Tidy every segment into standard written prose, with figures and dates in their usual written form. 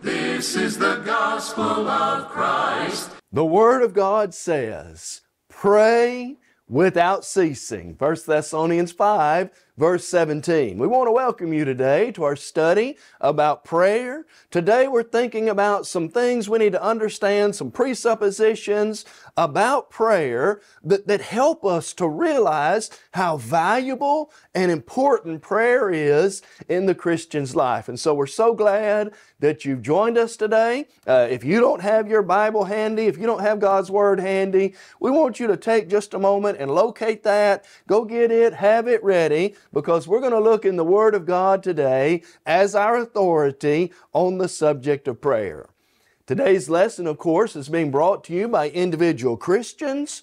This is the gospel of Christ. The Word of God says, pray without ceasing. 1 Thessalonians 5, verse 17. We want to welcome you today to our study about prayer. Today we're thinking about some things we need to understand, some presuppositions about prayer that help us to realize how valuable and important prayer is in the Christian's life. And so we're so glad that you've joined us today. If you don't have your Bible handy, if you don't have God's Word handy, we want you to take just a moment and locate that, go get it, have it ready, because we're going to look in the Word of God today as our authority on the subject of prayer. Today's lesson, of course, is being brought to you by individual Christians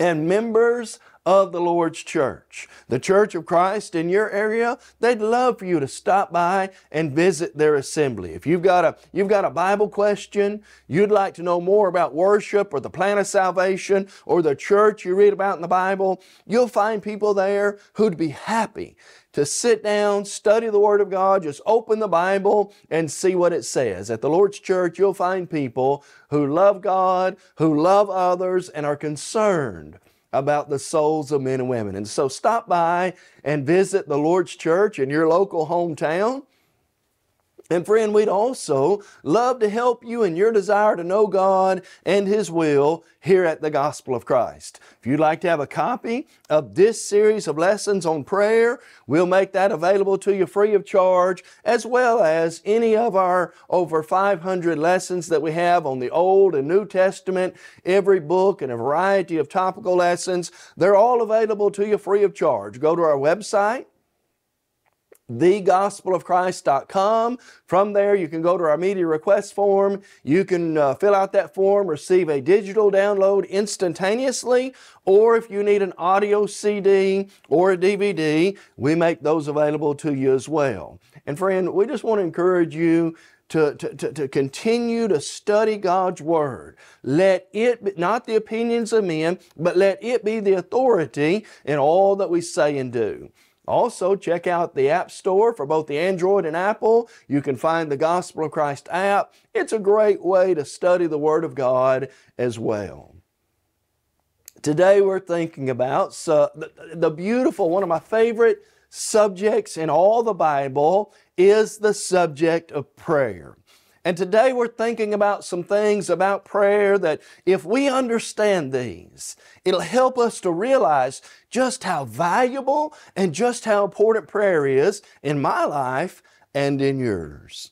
and members of the Lord's Church. The Church of Christ in your area, they'd love for you to stop by and visit their assembly. If you've got a Bible question, you'd like to know more about worship or the plan of salvation or the church you read about in the Bible, you'll find people there who'd be happy to sit down, study the Word of God, just open the Bible and see what it says. At the Lord's Church, you'll find people who love God, who love others, and are concerned about the souls of men and women. And so stop by and visit the Lord's Church in your local hometown. And friend, we'd also love to help you in your desire to know God and His will here at the Gospel of Christ. If you'd like to have a copy of this series of lessons on prayer, we'll make that available to you free of charge, as well as any of our over 500 lessons that we have on the Old and New Testament, every book and a variety of topical lessons. They're all available to you free of charge. Go to our website, thegospelofchrist.com. From there, you can go to our media request form. You can fill out that form, receive a digital download instantaneously, or if you need an audio CD or a DVD, we make those available to you as well. And friend, we just want to encourage you to continue to study God's Word. Let it be, not the opinions of men, but let it be the authority in all that we say and do. Also, check out the App Store for both the Android and Apple. You can find the Gospel of Christ app. It's a great way to study the Word of God as well. Today we're thinking about the beautiful, one of my favorite subjects in all the Bible is the subject of prayer. And today we're thinking about some things about prayer that if we understand these, it'll help us to realize just how valuable and just how important prayer is in my life and in yours.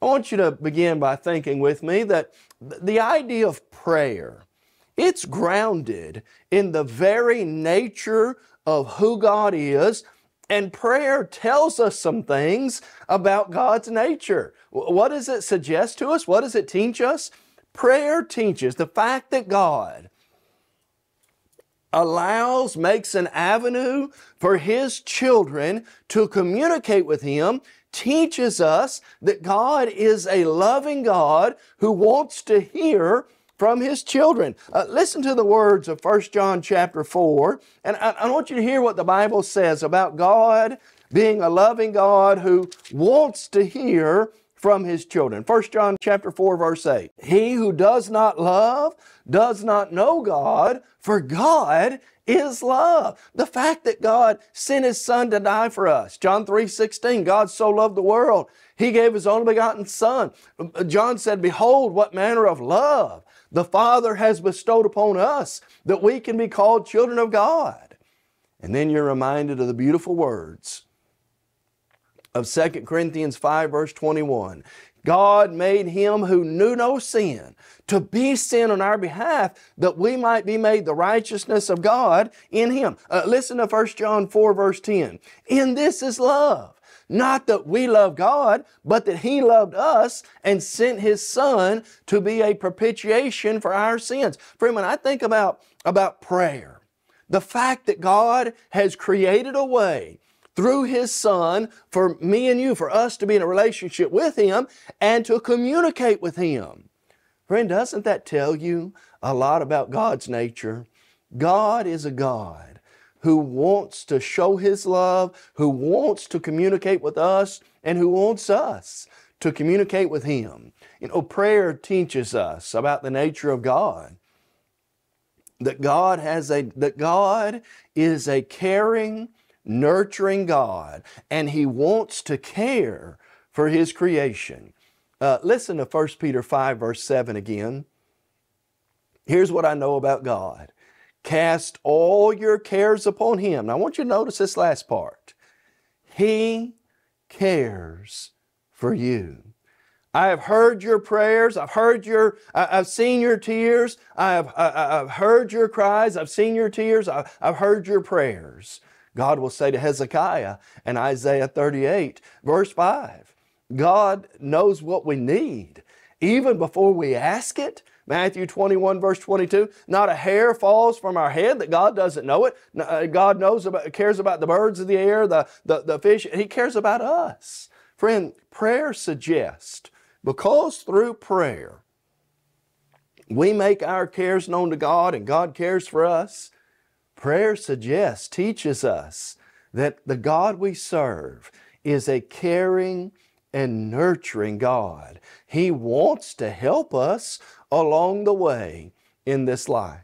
I want you to begin by thinking with me that the idea of prayer, it's grounded in the very nature of who God is. And prayer tells us some things about God's nature. What does it suggest to us? What does it teach us? Prayer teaches the fact that God allows, makes an avenue for His children to communicate with Him, teaches us that God is a loving God who wants to hear from His children. Listen to the words of 1 John chapter 4, and I want you to hear what the Bible says about God being a loving God who wants to hear from His children. 1 John chapter 4, verse 8. He who does not love does not know God, for God is love. The fact that God sent His Son to die for us. John 3:16, God so loved the world, He gave His only begotten Son. John said, behold, what manner of love the Father has bestowed upon us that we can be called children of God. And then you're reminded of the beautiful words of 2 Corinthians 5, verse 21. God made Him who knew no sin to be sin on our behalf that we might be made the righteousness of God in Him. Listen to 1 John 4, verse 10. In this is love, Not that we love God, but that He loved us and sent His Son to be a propitiation for our sins. Friend, when I think about prayer, the fact that God has created a way through His Son for me and you, for us to be in a relationship with Him and to communicate with Him. Friend, doesn't that tell you a lot about God's nature? God is a God who wants to show His love, who wants to communicate with us, and who wants us to communicate with Him. You know, prayer teaches us about the nature of God, that God is a caring, nurturing God, and He wants to care for His creation. Listen to 1 Peter 5, verse 7 again. Here's what I know about God. Cast all your cares upon Him. Now I want you to notice this last part. He cares for you. I have heard your prayers. I've seen your tears. I've heard your cries. I've seen your tears. I've heard your prayers. God will say to Hezekiah in Isaiah 38, verse 5, God knows what we need even before we ask it. Matthew 21, verse 22, not a hair falls from our head that God doesn't know it. God knows cares about the birds of the air, the fish. He cares about us. Friend, prayer suggests, because through prayer, we make our cares known to God and God cares for us. Prayer suggests, teaches us that the God we serve is a caring and nurturing God. He wants to help us along the way in this life.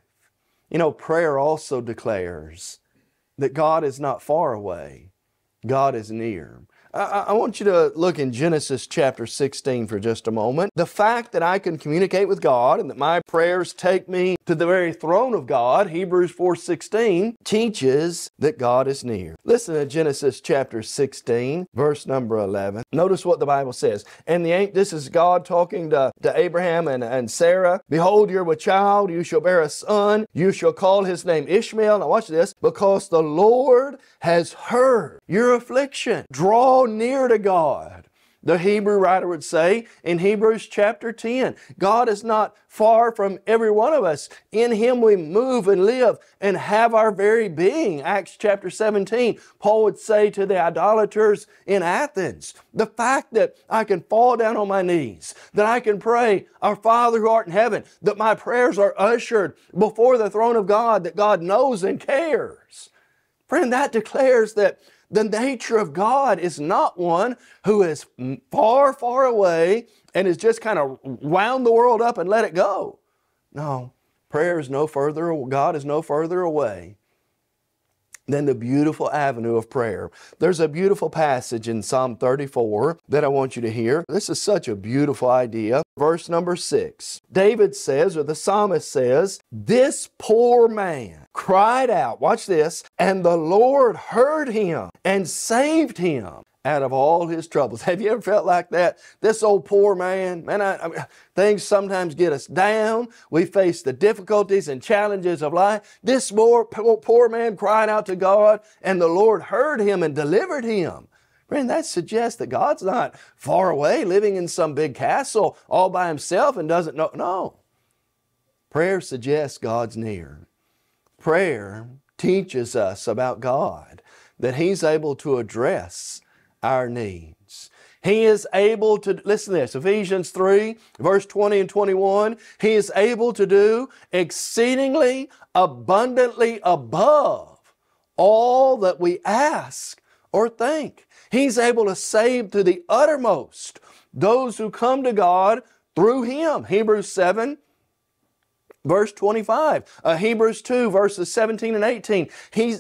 You know, prayer also declares that God is not far away. God is near. I want you to look in Genesis chapter 16 for just a moment. The fact that I can communicate with God and that my prayers take me to the very throne of God, Hebrews 4:16, teaches that God is near. Listen to Genesis chapter 16, verse number 11. Notice what the Bible says. This is God talking to Abraham and Sarah. Behold, you're with child, you shall bear a son, you shall call his name Ishmael. Now watch this. Because the Lord has heard your affliction. Draw near to God. The Hebrew writer would say in Hebrews chapter 10, God is not far from every one of us. In Him we move and live and have our very being. Acts chapter 17, Paul would say to the idolaters in Athens, the fact that I can fall down on my knees, that I can pray, Our Father who art in heaven, that my prayers are ushered before the throne of God, that God knows and cares. Friend, that declares that the nature of God is not one who is far, far away and is just kind of wound the world up and let it go. No, prayer is no further, God is no further away than the beautiful avenue of prayer. There's a beautiful passage in Psalm 34 that I want you to hear. This is such a beautiful idea. Verse number 6, David says, or the psalmist says, this poor man cried out, watch this, and the Lord heard him and saved him out of all his troubles. Have you ever felt like that? This old poor man, I mean, things sometimes get us down. We face the difficulties and challenges of life. This poor man cried out to God, and the Lord heard him and delivered him. Friend, that suggests that God's not far away, living in some big castle all by Himself and doesn't know. No. Prayer suggests God's near. Prayer teaches us about God, that He's able to address our needs. He is able to, listen to this, Ephesians 3, verse 20 and 21, He is able to do exceedingly abundantly above all that we ask or think. He's able to save to the uttermost those who come to God through Him. Hebrews 7, verse 25, Hebrews 2, verses 17 and 18.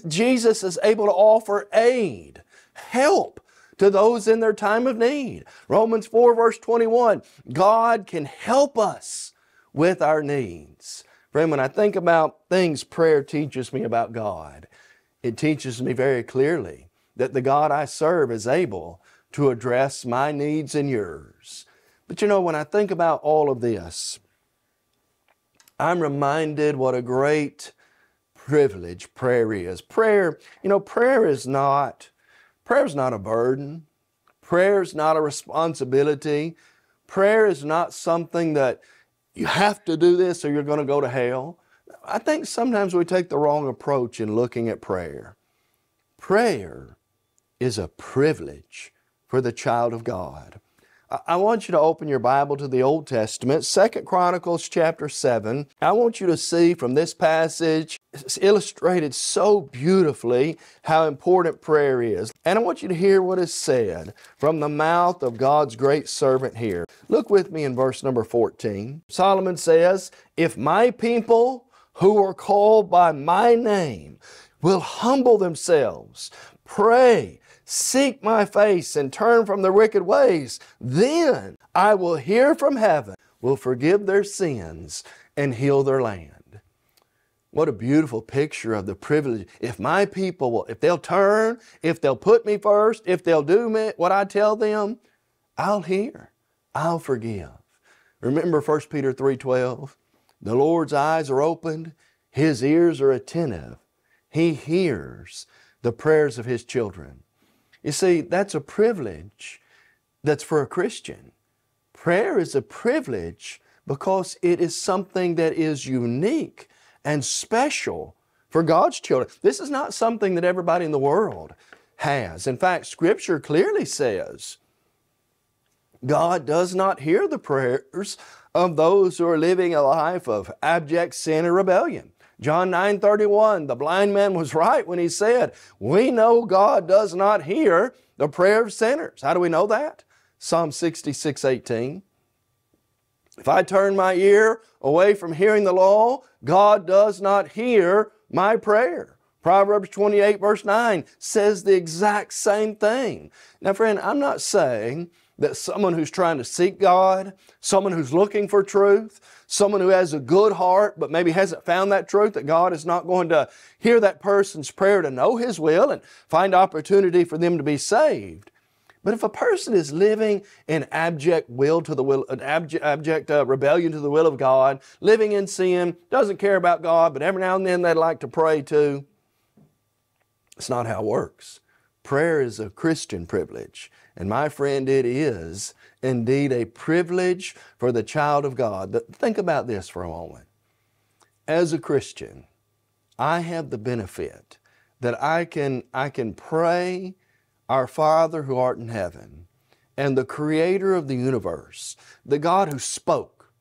Jesus is able to offer aid, help, to those in their time of need. Romans 4, verse 21, God can help us with our needs. Friend, when I think about things prayer teaches me about God, it teaches me very clearly that the God I serve is able to address my needs and yours. But you know, when I think about all of this, I'm reminded what a great privilege prayer is. Prayer is not a burden. Prayer is not a responsibility. Prayer is not something that you have to do this or you're going to go to hell. I think sometimes we take the wrong approach in looking at prayer. Prayer is a privilege for the child of God. I want you to open your Bible to the Old Testament, 2 Chronicles chapter 7. I want you to see from this passage, it's illustrated so beautifully how important prayer is. And I want you to hear what is said from the mouth of God's great servant here. Look with me in verse number 14. Solomon says, "If my people who are called by my name will humble themselves, pray, seek my face and turn from their wicked ways. Then I will hear from heaven, will forgive their sins and heal their land." What a beautiful picture of the privilege. If my people will, if they'll turn, if they'll put me first, if they'll do me, what I tell them, I'll hear, I'll forgive. Remember 1 Peter 3:12, the Lord's eyes are opened, His ears are attentive. He hears the prayers of His children. You see, that's a privilege that's for a Christian. Prayer is a privilege because it is something that is unique and special for God's children. This is not something that everybody in the world has. In fact, Scripture clearly says God does not hear the prayers of those who are living a life of abject sin and rebellion. John 9:31, the blind man was right when he said, "We know God does not hear the prayer of sinners." How do we know that? Psalm 66:18. "If I turn my ear away from hearing the law, God does not hear my prayer." Proverbs 28:9 says the exact same thing. Now friend, I'm not saying that someone who's trying to seek God, someone who's looking for truth, someone who has a good heart but maybe hasn't found that truth, that God is not going to hear that person's prayer to know His will and find opportunity for them to be saved. But if a person is living in abject rebellion to the will of God, living in sin, doesn't care about God, but every now and then they'd like to pray too, it's not how it works. Prayer is a Christian privilege. And my friend, it is indeed a privilege for the child of God. But think about this for a moment. As a Christian, I have the benefit that I can pray, "Our Father who art in heaven," and the Creator of the universe, the God who spoke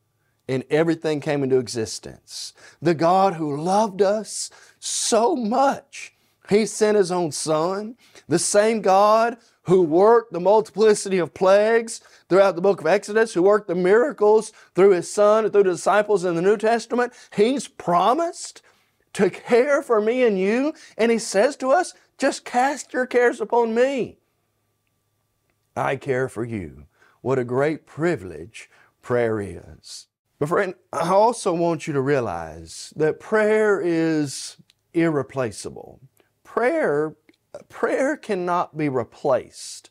and everything came into existence, the God who loved us so much He sent His own Son, the same God who worked the multiplicity of plagues throughout the book of Exodus, who worked the miracles through His Son and through the disciples in the New Testament. He's promised to care for me and you, and He says to us, "Just cast your cares upon me. I care for you." What a great privilege prayer is. But friend, I also want you to realize that prayer is irreplaceable. Prayer cannot be replaced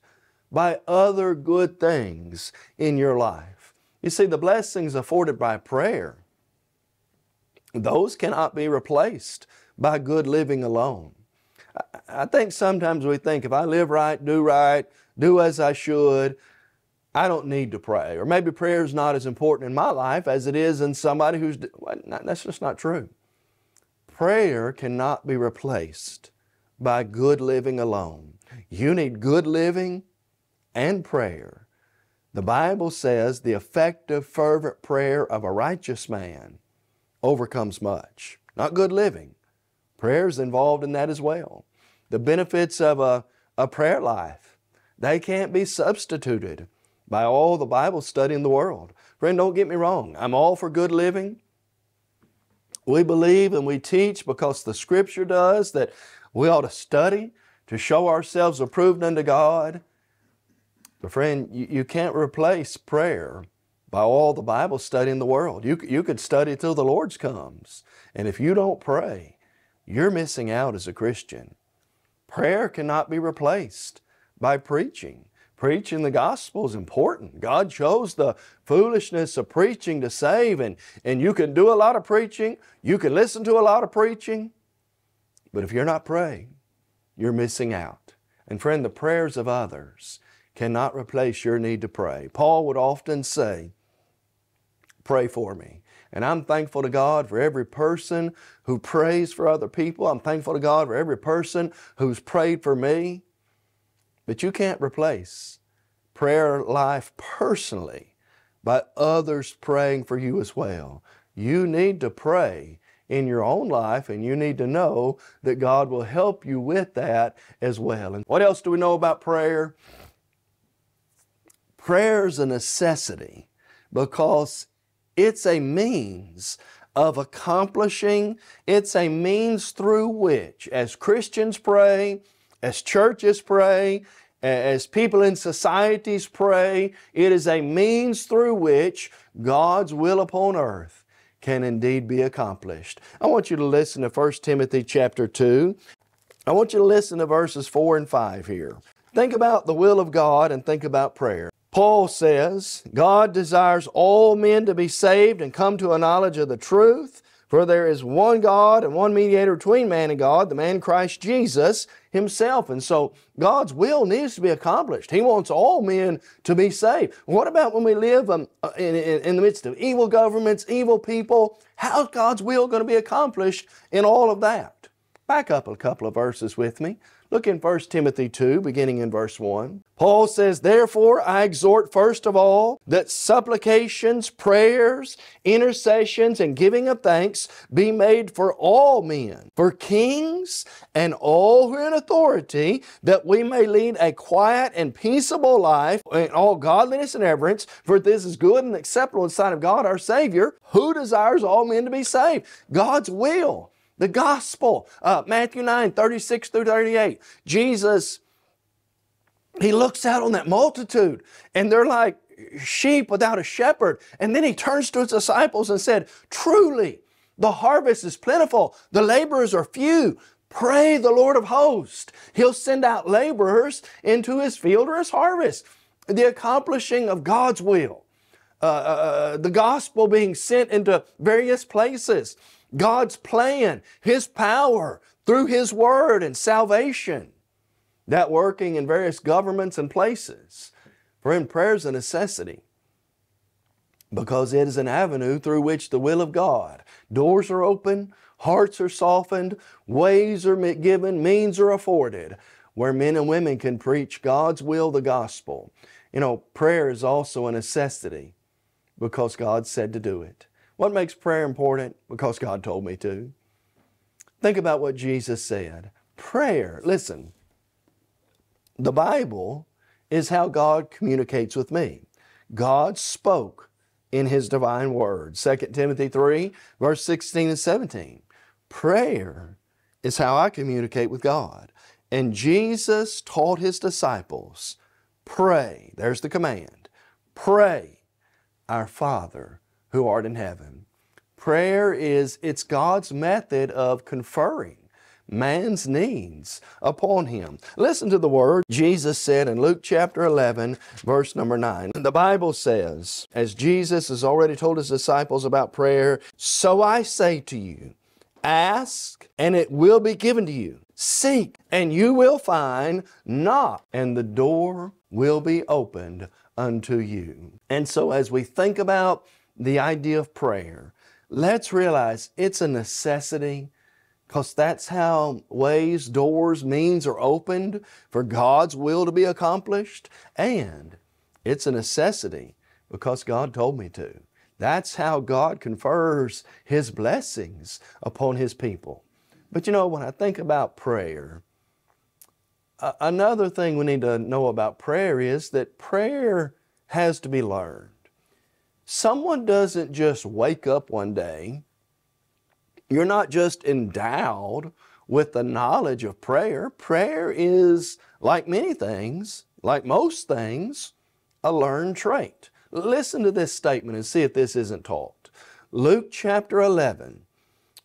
by other good things in your life. You see, the blessings afforded by prayer, those cannot be replaced by good living alone. I think sometimes we think, if I live right, do as I should, I don't need to pray. Or maybe prayer is not as important in my life as it is in somebody who's... That's just not true. Prayer cannot be replaced by good living alone. You need good living and prayer. The Bible says the effective fervent prayer of a righteous man overcomes much. Not good living. Prayer is involved in that as well. The benefits of a prayer life, they can't be substituted by all the Bible study in the world. Friend, don't get me wrong. I'm all for good living. We believe and we teach, because the Scripture does, that we ought to study to show ourselves approved unto God. But friend, you can't replace prayer by all the Bible study in the world. You could study till the Lord's comes. And if you don't pray, you're missing out as a Christian. Prayer cannot be replaced by preaching. Preaching the gospel is important. God chose the foolishness of preaching to save, and you can do a lot of preaching. You can listen to a lot of preaching. But if you're not praying, you're missing out. And friend, the prayers of others cannot replace your need to pray. Paul would often say, pray for me. And I'm thankful to God for every person who prays for other people. I'm thankful to God for every person who's prayed for me. But you can't replace prayer life personally by others praying for you as well. You need to pray in your own life, and you need to know that God will help you with that as well. And what else do we know about prayer? Prayer is a necessity because it's a means of accomplishing, it's a means through which, as Christians pray, as churches pray, as people in societies pray, it is a means through which God's will upon earth can indeed be accomplished. I want you to listen to 1 Timothy chapter 2. I want you to listen to verses 4 and 5 here. Think about the will of God and think about prayer. Paul says, God desires all men to be saved and come to a knowledge of the truth, for there is one God and one mediator between man and God, the man Christ Jesus himself. And so God's will needs to be accomplished. He wants all men to be saved. What about when we live in the midst of evil governments, evil people? How's God's will going to be accomplished in all of that? Back up a couple of verses with me. Look in 1 Timothy 2, beginning in verse 1. Paul says, therefore, I exhort first of all that supplications, prayers, intercessions, and giving of thanks be made for all men, for kings and all who are in authority, that we may lead a quiet and peaceable life in all godliness and reverence, for this is good and acceptable in the sight of God our Savior, who desires all men to be saved. God's will. The gospel, Matthew 9, 36 through 38. Jesus, he looks out on that multitude and they're like sheep without a shepherd. And then he turns to his disciples and said, truly, the harvest is plentiful. The laborers are few. Pray the Lord of hosts. He'll send out laborers into his field or his harvest. The accomplishing of God's will. The gospel being sent into various places. God's plan, His power through His Word and salvation, that working in various governments and places. Friend, prayer is a necessity because it is an avenue through which the will of God, doors are open, hearts are softened, ways are given, means are afforded, where men and women can preach God's will, the gospel. You know, prayer is also a necessity because God said to do it. What makes prayer important? Because God told me to. Think about what Jesus said. Prayer, listen, the Bible is how God communicates with me. God spoke in His divine word. 2 Timothy 3, verse 16 and 17. Prayer is how I communicate with God. And Jesus taught His disciples, pray, there's the command, pray, our Father who art in heaven. Prayer is, it's God's method of conferring man's needs upon Him. Listen to the word Jesus said in Luke chapter 11, verse number 9. The Bible says, as Jesus has already told His disciples about prayer, so I say to you, ask and it will be given to you. Seek and you will find. Knock and the door will be opened unto you. And so as we think about the idea of prayer, let's realize it's a necessity because that's how ways, doors, means are opened for God's will to be accomplished. And it's a necessity because God told me to. That's how God confers His blessings upon His people. But you know, when I think about prayer, another thing we need to know about prayer is that prayer has to be learned. Someone doesn't just wake up one day. You're not just endowed with the knowledge of prayer. Prayer is, like many things, like most things, a learned trait. Listen to this statement and see if this isn't taught. Luke chapter 11,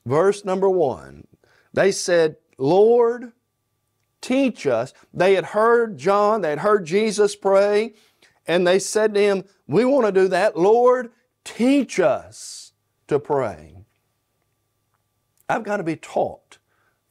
verse number 1. They said, Lord, teach us. They had heard John, they had heard Jesus pray, and they said to Him, we want to do that. Lord, teach us to pray. I've got to be taught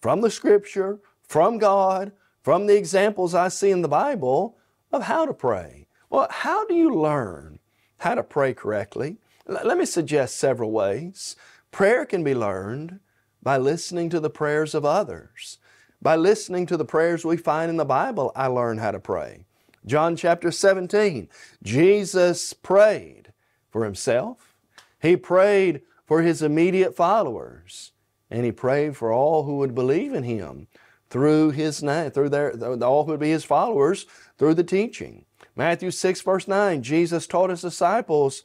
from the Scripture, from God, from the examples I see in the Bible of how to pray. Well, how do you learn how to pray correctly? Let me suggest several ways. Prayer can be learned by listening to the prayers of others. By listening to the prayers we find in the Bible, I learn how to pray. John chapter 17, Jesus prayed for Himself. He prayed for His immediate followers, and He prayed for all who would believe in Him through His name, all who would be His followers through the teaching. Matthew 6, verse 9, Jesus taught His disciples,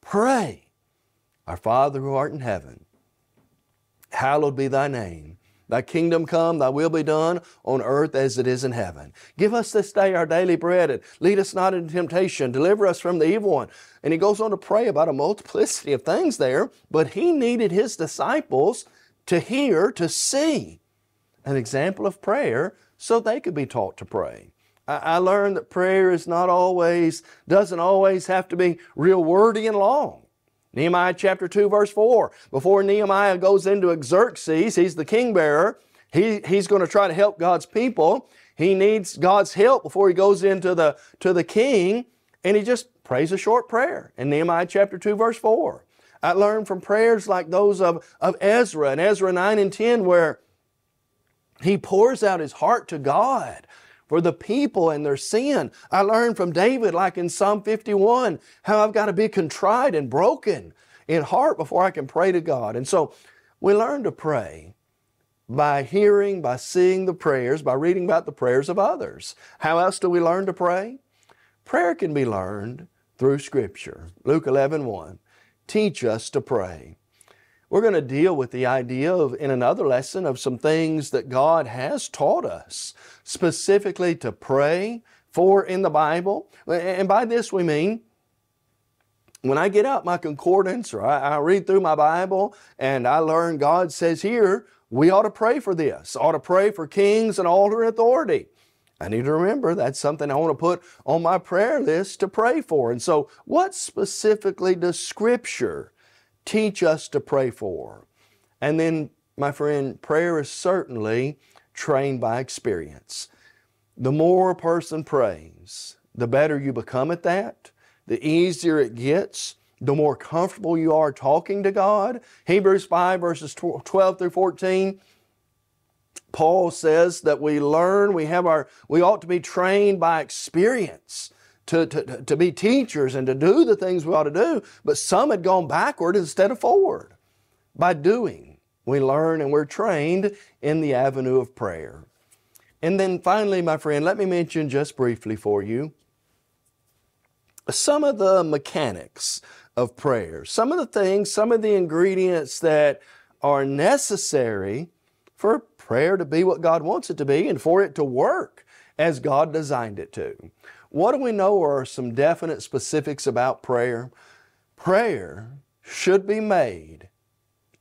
pray, our Father who art in heaven, hallowed be Thy name. Thy kingdom come, Thy will be done on earth as it is in heaven. Give us this day our daily bread, and lead us not into temptation. Deliver us from the evil one. And He goes on to pray about a multiplicity of things there, but He needed His disciples to hear, to see an example of prayer so they could be taught to pray. I learned that prayer is not always, doesn't always have to be real wordy and long. Nehemiah chapter 2, verse 4, before Nehemiah goes into Xerxes, he's the king bearer, he's going to try to help God's people. He needs God's help before he goes into to the king, and he just prays a short prayer in Nehemiah chapter 2, verse 4. I learned from prayers like those of Ezra, in Ezra 9 and 10, where he pours out his heart to God for the people and their sin. I learned from David, like in Psalm 51, how I've got to be contrite and broken in heart before I can pray to God. And so we learn to pray by hearing, by seeing the prayers, by reading about the prayers of others. How else do we learn to pray? Prayer can be learned through Scripture. Luke 11:1, teach us to pray. We're going to deal with the idea of, in another lesson, of some things that God has taught us specifically to pray for in the Bible. And by this we mean, when I get out my concordance or I read through my Bible and I learn God says here, we ought to pray for this, ought to pray for kings and altar authority. I need to remember that's something I want to put on my prayer list to pray for. And so what specifically does Scripture teach us to pray for? And then, my friend, prayer is certainly trained by experience. The more a person prays, the better you become at that, the easier it gets, the more comfortable you are talking to God. Hebrews 5 verses 12 through 14, Paul says that we learn, we ought to be trained by experience. To be teachers and to do the things we ought to do, but some had gone backward instead of forward. By doing, we learn and we're trained in the avenue of prayer. And then finally, my friend, let me mention just briefly for you some of the mechanics of prayer, some of the things, some of the ingredients that are necessary for prayer to be what God wants it to be and for it to work as God designed it to. What do we know are some definite specifics about prayer? Prayer should be made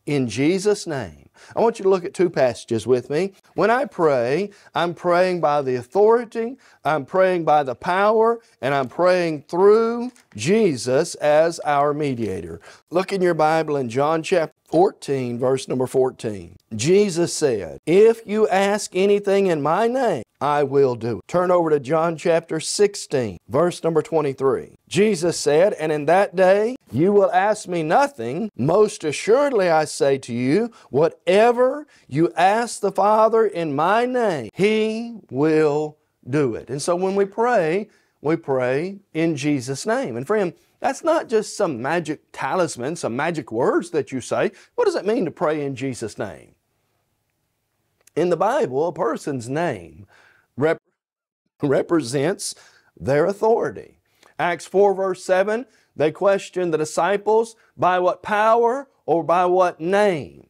in Jesus' name. I want you to look at two passages with me. When I pray, I'm praying by the authority, I'm praying by the power, and I'm praying through Jesus as our mediator. Look in your Bible in John chapter 14, verse number 14. Jesus said, if you ask anything in my name, I will do it. Turn over to John chapter 16, verse number 23. Jesus said, and in that day you will ask me nothing. Most assuredly I say to you, whatever you ask the Father in my name, He will do it. And so when we pray in Jesus' name. And friend, that's not just some magic talisman, some magic words that you say. What does it mean to pray in Jesus' name? In the Bible, a person's name represents their authority. Acts 4 verse 7, they questioned the disciples, by what power or by what name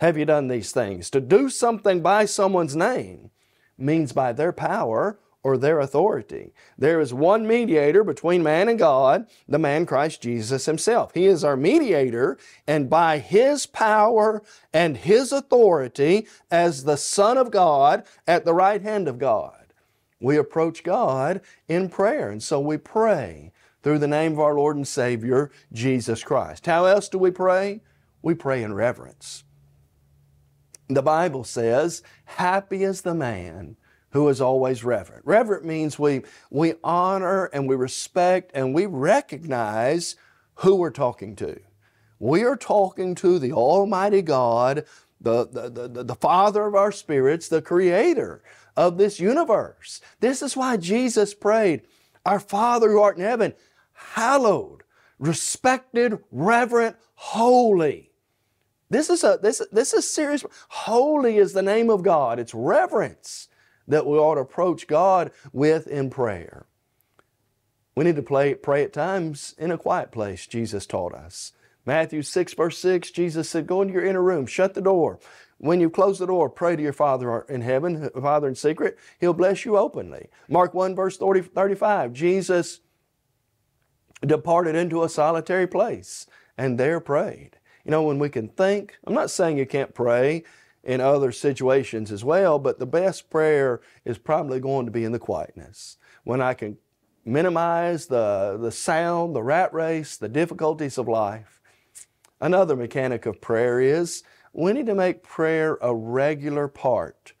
have you done these things? To do something by someone's name means by their power or their authority. There is one mediator between man and God, the man Christ Jesus Himself. He is our mediator, and by His power and His authority as the Son of God at the right hand of God, we approach God in prayer. And so we pray through the name of our Lord and Savior, Jesus Christ. How else do we pray? We pray in reverence. The Bible says, happy is the man who is always reverent. Reverent means we honor and we respect and we recognize who we're talking to. We are talking to the Almighty God, the Father of our spirits, the Creator of this universe. This is why Jesus prayed, "Our Father who art in heaven, hallowed," respected, reverent, holy. This is serious. Holy is the name of God. It's reverence that we ought to approach God with in prayer. We need to pray at times in a quiet place, Jesus taught us. Matthew 6, verse 6, Jesus said, "Go into your inner room, shut the door. When you close the door, pray to your Father in heaven, Father in secret. He'll bless you openly." Mark 1, verse 35, Jesus departed into a solitary place and there prayed. You know, when we can think, I'm not saying you can't pray in other situations as well, but the best prayer is probably going to be in the quietness. When I can minimize the sound, the rat race, the difficulties of life. Another mechanic of prayer is we need to make prayer a regular part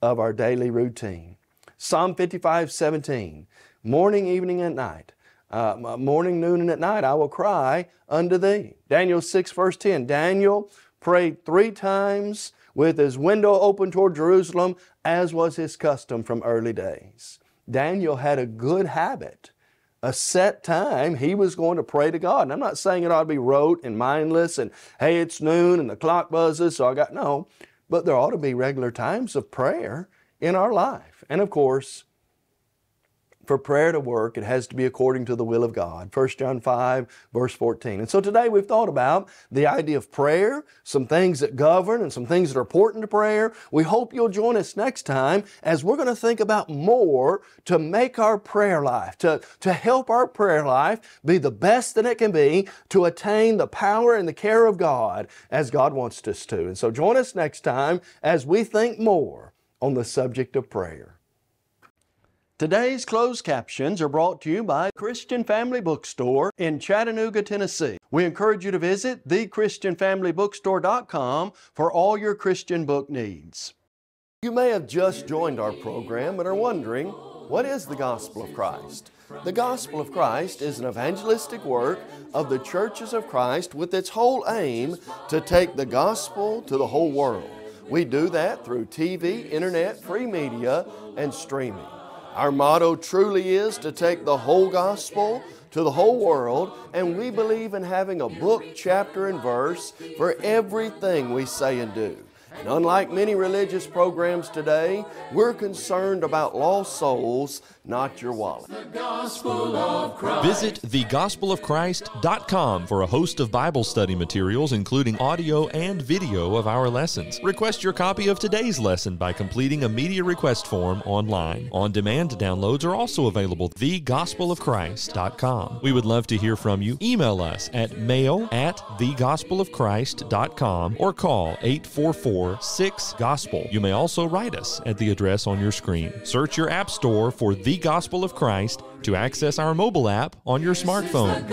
of our daily routine. Psalm 55:17, morning, evening, and night. Morning, noon, and at night, I will cry unto thee. Daniel 6, verse 10. Daniel prayed 3 times with his window open toward Jerusalem, as was his custom from early days. Daniel had a good habit, a set time he was going to pray to God. And I'm not saying it ought to be rote and mindless and, hey, it's noon and the clock buzzes, so I got, no. But there ought to be regular times of prayer in our life. And of course, for prayer to work, it has to be according to the will of God. 1 John 5, verse 14. And so today we've thought about the idea of prayer, some things that govern and some things that are important to prayer. We hope you'll join us next time as we're going to think about more to make our prayer life, to help our prayer life be the best that it can be, to attain the power and the care of God as God wants us to. And so join us next time as we think more on the subject of prayer. Today's closed captions are brought to you by Christian Family Bookstore in Chattanooga, Tennessee. We encourage you to visit thechristianfamilybookstore.com for all your Christian book needs. You may have just joined our program and are wondering, what is the Gospel of Christ? The Gospel of Christ is an evangelistic work of the churches of Christ with its whole aim to take the gospel to the whole world. We do that through TV, internet, free media, and streaming. Our motto truly is to take the whole gospel to the whole world, and we believe in having a book, chapter, and verse for everything we say and do. And unlike many religious programs today, we're concerned about lost souls, not your wallet. Visit thegospelofchrist.com for a host of Bible study materials, including audio and video of our lessons. Request your copy of today's lesson by completing a media request form online. On-demand downloads are also available. thegospelofchrist.com. We would love to hear from you. Email us at mail@thegospelofchrist.com or call 844-6-GOSPEL. You may also write us at the address on your screen. Search your app store for The Gospel of Christ to access our mobile app on your smartphone.